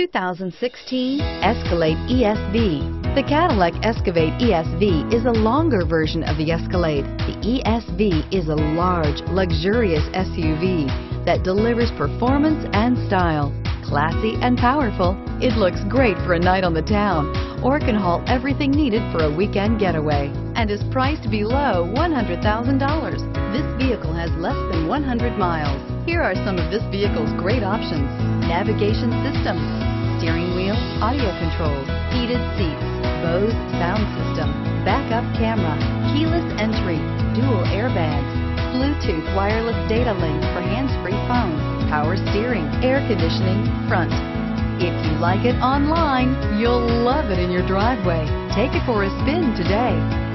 2016 Escalade ESV. The Cadillac Escalade ESV is a longer version of the Escalade. The ESV is a large, luxurious SUV that delivers performance and style. Classy and powerful, it looks great for a night on the town or can haul everything needed for a weekend getaway and is priced below $100,000. This vehicle has less than 100 miles. Here are some of this vehicle's great options: navigation system, steering wheel audio controls, heated seats, Bose sound system, backup camera, keyless entry, dual airbags, Bluetooth wireless data link for hands-free phone, power steering, air conditioning, front. If you like it online, you'll love it in your driveway. Take it for a spin today.